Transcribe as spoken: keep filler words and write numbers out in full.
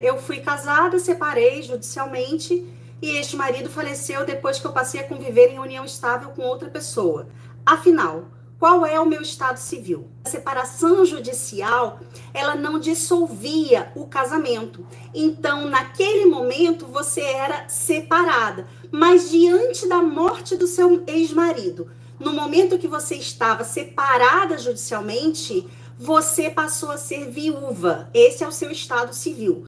Eu fui casada, separei judicialmente e este marido faleceu depois que eu passei a conviver em união estável com outra pessoa. Afinal, qual é o meu estado civil? A separação judicial, ela não dissolvia o casamento. Então, naquele momento, você era separada. Mas diante da morte do seu ex-marido, no momento que você estava separada judicialmente, você passou a ser viúva. Esse é o seu estado civil.